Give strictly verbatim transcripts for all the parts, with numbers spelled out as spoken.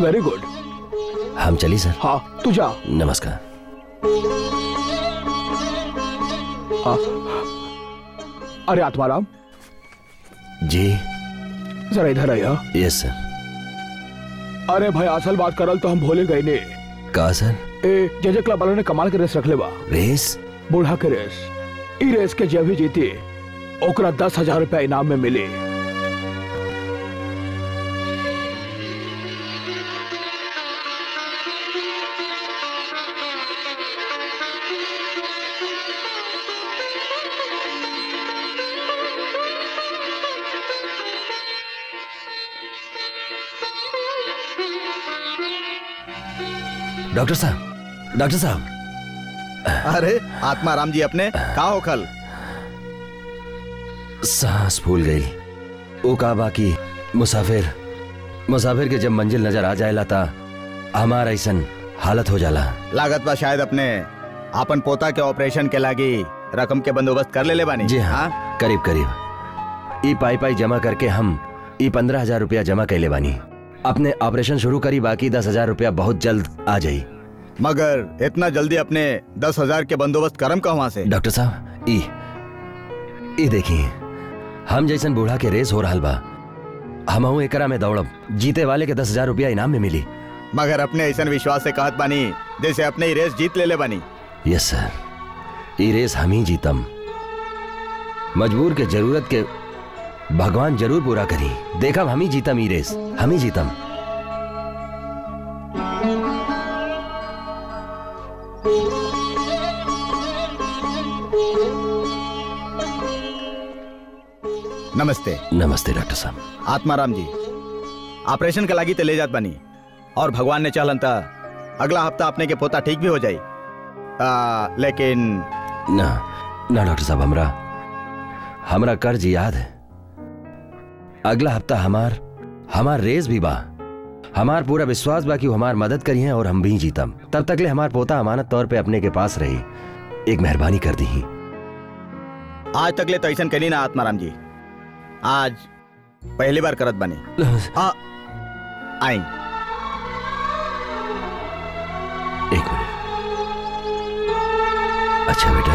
Very good. हम चली sir? हाँ तू जा। नमस्कार। आ, अरे आत्माराम जी जरा इधर आया। Yes sir. अरे भाई असल बात करल तो हम भूले गए ने। का सर? ए जजे क्लब वालों ने कमाल के रेस रख ले बा। रेस? बूढ़ा के रेस। ई रेस के जब भी जीते ओकरा दस हजार रुपया इनाम में मिले। डॉक्टर साहब, डॉक्टर साहब। अरे आत्माराम जी अपने का होखल? सांस फूल गई। ओ का बाकी मुसाफिर मुसाफिर के जब मंजिल नजर आ जाएला ता हमारा ऐसन हालत हो जाला। लागत बा शायद अपने अपन पोता के ऑपरेशन के लागी रकम के बंदोबस्त कर ले ले बानी। जी हाँ, हाँ? करीब करीब ई पाई पाई जमा करके हम ई पंद्रह हजार रुपया जमा कर ले बानी। अपने ऑपरेशन शुरू करी। बाकी दस हजार रुपया बहुत जल्द आ जाई। मगर इतना जल्दी अपने दस हजार के बंदोबस्त करम का वहाँ से? डॉक्टर साहब ई ई देखिए हम जैसन बूढ़ा के रेस हो रहल बा। हमहू एकरा में दौड़ब। जीते वाले के दस हजार रुपया इनाम में मिली। मगर अपने ऐसन विश्वास से कहत बानी जैसे अपने ही रेस जीत ले ले बानी। यस सर, ई रेस हम ही जीतम। मजबूर के जरूरत के भगवान जरूर पूरा करी। देखा हम ही जीतम। ई रेस हम ही जीतम। नमस्ते। नमस्ते डॉक्टर साहब। आत्माराम जी ऑपरेशन के लागी ते ले जात बानी और भगवान ने चाहलन ता अगला हफ्ता अपने के पोता ठीक भी हो जाई। आ, लेकिन ना ना डॉक्टर साहब हमरा हमरा कर्ज याद है। अगला हफ्ता हमार हमार रेस भी बा। हमार पूरा विश्वास बा कि हमार मदद करी है और हम भी जीतम। तब तक ले हमार पोता अमानत तौर पे अपने के पास रही। एक मेहरबानी कर दी। आज तक ले तो ऐसा करी ना आत्माराम जी। आज पहली बार करत बनी। आई एक मिनट। अच्छा बेटा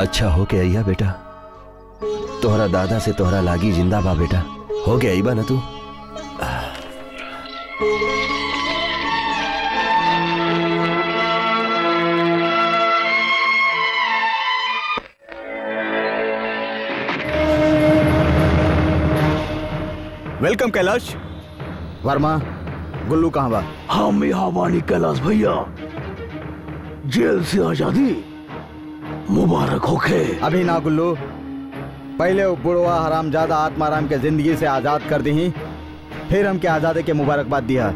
अच्छा हो के अइया बेटा। तोहरा दादा से तोहरा लागी जिंदा बा बेटा। हो के अइबा ना तू। वेलकम कैलाश वर्मा। गुल्लू कहाँ बा? हम यहाँ वानी कैलाश भैया। जेल से आजादी मुबारक होके। अभी ना गुल्लू, पहले वो बुढ़वा हरामजादा आत्माराम के जिंदगी से आजाद कर दी फिर हमके आजादी के मुबारकबाद दिया।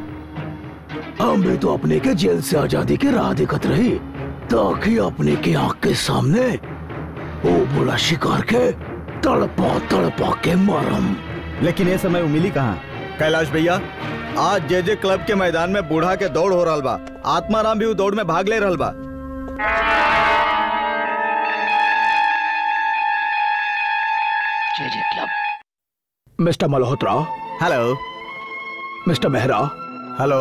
हम भी तो अपने के जेल से आजादी के राह दिखत रही ताकि अपने के आंख के सामने वो बुरा शिकार के तड़पा तड़पा के मारम। लेकिन ये समय मिली कहाँ? कैलाश भैया आज जेजे क्लब के मैदान में बूढ़ा के दौड़ हो रहल बा। आत्माराम भी वो दौड़ में भाग ले रहल बा। Mister Malhotra. Hello. Mister Mehra. Hello.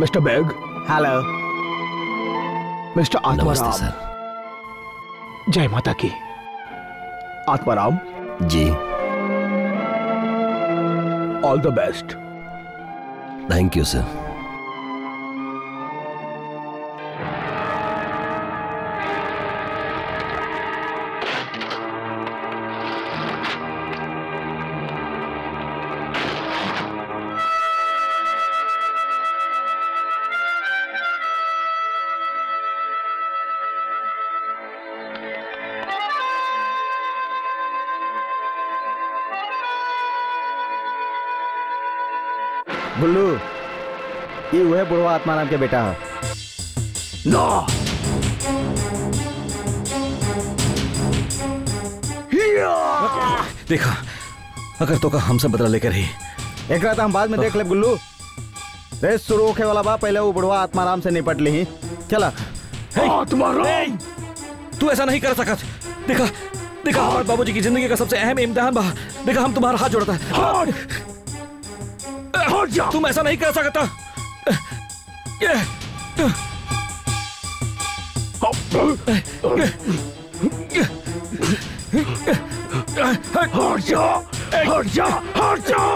Mister bag. Hello. Mister Atmaram. Sir जय माता की। Atmaram ji all the best. Thank you sir. Gullu ये वह बुढ़वा आत्माराम के बेटा है। नो देखा अगर तो का हमसे बदला लेकर ही एक रात हम बाद में देख ले। गुल्लू रेस शुरू होके वाला बा। पहले वो बुढ़वा आत्माराम से निपट ली। चला आत्माराम तू ऐसा नहीं कर सकत। देखा देखा हमारे बाबूजी की जिंदगी का सबसे अहम इम्तिहान बा। देखा हम तुम्हारा हाथ जोड़ता है। हट हट जा, तुम ऐसा नहीं कर सकता। हट जा, हट जा, हट जा।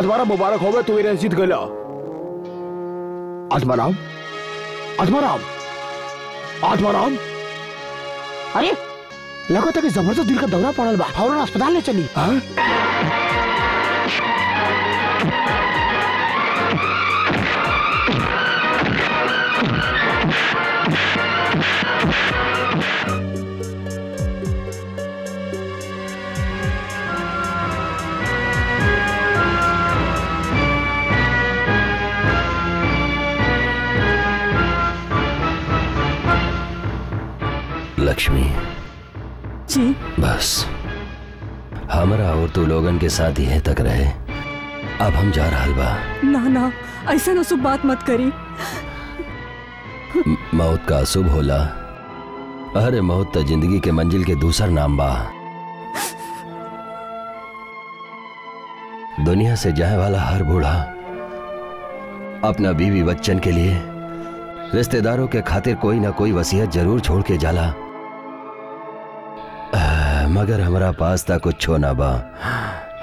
आत्माराम मुबारक होवे, तू इन्हें जीत गया। आत्माराम, आत्माराम, आत्माराम। अरे लगता है कि जबरदस्त दिल का दौरा पड़ल बा, फौरन अस्पताल ले चली। लक्ष्मी जी, बस हमरा और तू लोगन के साथ ही है तक रहे। अब हम जा रहा बा। ना ना, ऐसा न शुभ बात मत करी। मौत का शुभ होला। अरे मौत तो जिंदगी के मंजिल के दूसरा नाम बा। दुनिया से जाए वाला हर बूढ़ा अपना बीवी बच्चन के लिए, रिश्तेदारों के खातिर कोई ना कोई वसीयत जरूर छोड़ के जाला, मगर हमारा पास ता कुछ हो ना बा।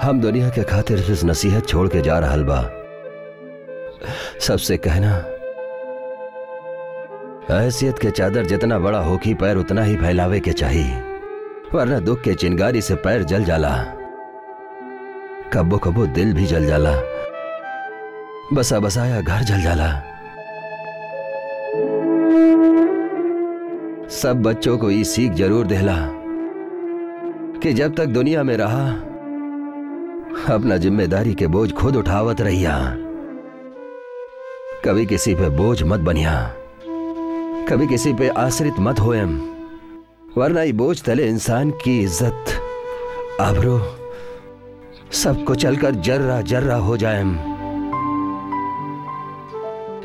हम दुनिया के खातिर इस नसीहत छोड़ के जा रहल बा, सबसे कहना हैसियत के चादर जितना बड़ा होकी पैर उतना ही फैलावे के चाहिए, वरना दुख के चिंगारी से पैर जल जाला, कब्बो कब्बो दिल भी जल जाला, बसा बसाया घर जल जाला। सब बच्चों को ये सीख जरूर दिला कि जब तक दुनिया में रहा अपना जिम्मेदारी के बोझ खुद उठावत रहिया, कभी किसी पे बोझ मत बनिया, कभी किसी पे आश्रित मत हो एम, वरना ये बोझ तले इंसान की इज्जत, आबरू सब कुचल कर जर्रा जर्रा हो जाए।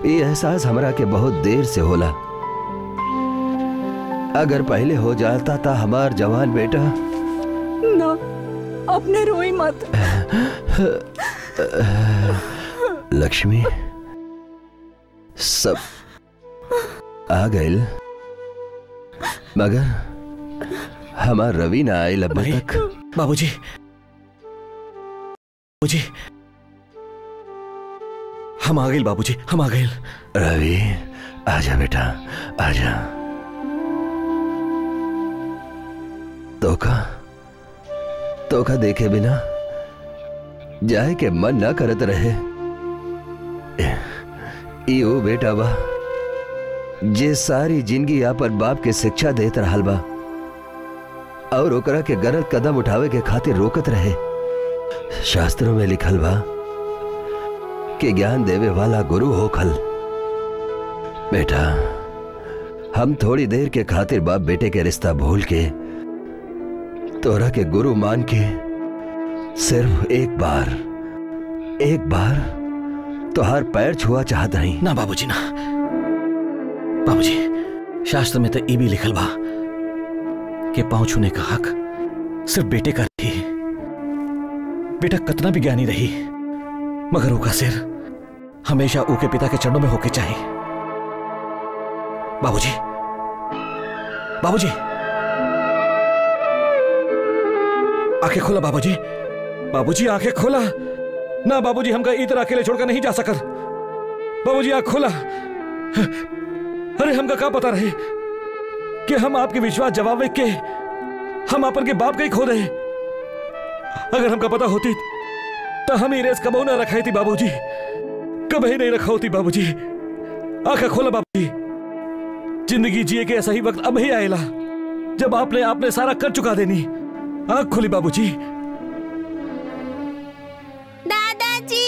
ये एहसास हमरा के बहुत देर से होला। अगर पहले हो जाता था हमार जवान बेटा। ना, अपने रोई मत। लक्ष्मी, सब आ गए, मगर हमार रवि ना आए अब तक। बाबूजी, बाबूजी, हम आ गए बाबूजी, हम आ गए। रवि, आजा बेटा, आजा। तोका, तोका देखे बिना जाए के मन ना करत रहे। ई ओ बेटा बा जे सारी जिंदगी आपन बाप के शिक्षा देत रहल बा और ओकरा के गलत कदम उठावे के खातिर रोकत रहे। शास्त्रों में लिखल बा के ज्ञान देवे वाला गुरु हो खल। बेटा, हम थोड़ी देर के खातिर बाप बेटे के रिश्ता भूल के तोरा के गुरु मान के सिर्फ एक बार एक बार तोहार पैर छुआ चाहत रही। ना बाबूजी, ना बाबूजी, शास्त्र में तो ये भी लिखल बा के पांव छूने का हक सिर्फ बेटे का रही। बेटा कितना भी ज्ञानी रही मगर ओका सिर हमेशा ओके पिता के चरणों में होके चाहिए। बाबूजी, बाबूजी, आंखें खोला बाबूजी, बाबूजी आंखें खोला। ना बाबूजी, हमका इतना अकेले छोड़कर नहीं जा सकर। बाबूजी आंख खोला। अरे हमका क्या पता रहे कि हम आपके विश्वास जवाब के हम अपन के बाप के ही खो रहे। अगर हमका पता होती तो हम रेस कबो ना रखाई थी बाबूजी, कभी नहीं रखा होती बाबूजी। आंखें खोला बाबूजी, जिंदगी जिए के सही वक्त अब ही आएला जब आपने आपने सारा कर चुका देनी। आंख खोली बाबूजी। दादाजी,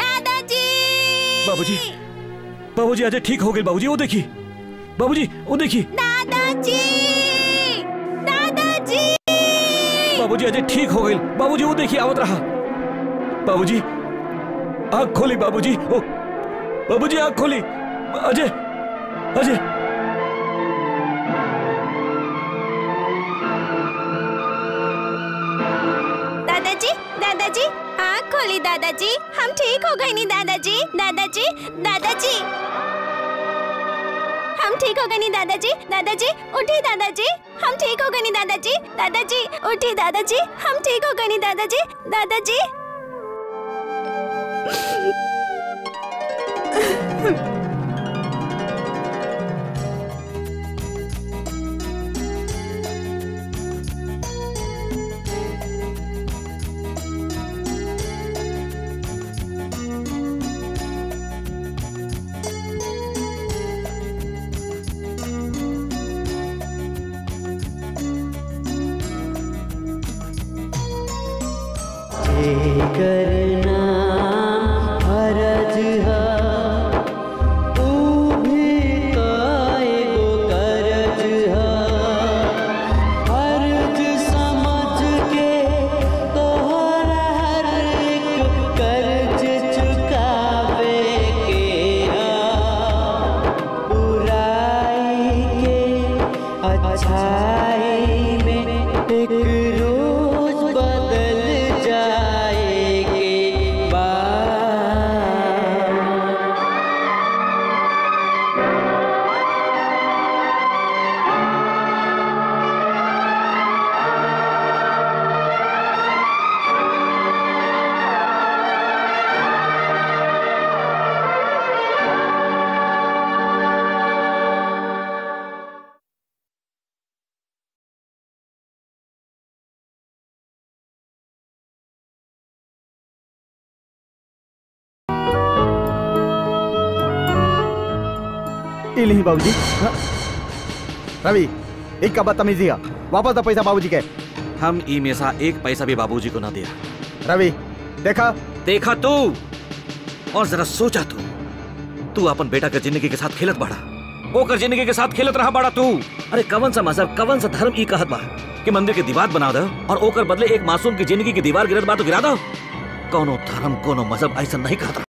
दादाजी, बाबूजी, बाबूजी आज ठीक हो गए बाबूजी। वो देखी बाबूजी, वो देखी। दादाजी, दादाजी, बाबूजी अजय ठीक हो गई बाबूजी। वो देखिए आवत रहा बाबूजी। आंख खोली बाबूजी, ओ बाबूजी आंख खोली। अजय, अजय, दादाजी, दादाजी आंख खोली। दादाजी हम ठीक हो गए नहीं। दादाजी, दादाजी, दादाजी हम ठीक हो गए नहीं। दादाजी, दादाजी उठी। दादाजी हम ठीक हो गए नहीं। दादाजी, दादाजी उठी। दादाजी हम ठीक हो गए नहीं। दादाजी, दादाजी, नहीं बाबूजी। रवि, एक का बदतमीजी है, वापस दो पैसा बाबूजी के। हम ई में सा एक पैसा भी बाबूजी को ना दिया। रवि, देखा देखा तू और जरा सोचा तू तू अपन बेटा के जिंदगी के साथ खेलत बाड़ा, ओकर जिंदगी के साथ खेलत रहा बाड़ा तू। अरे कवन सा मजहब, कवन सा धर्म ई कहत बा कि मंदिर के दीवार बना दो और ओकर बदले एक मासूम की जिंदगी की दीवार गिरत बा तो गिरा दो? कोनो धर्म कोनो मजहब ऐसा नहीं कहता।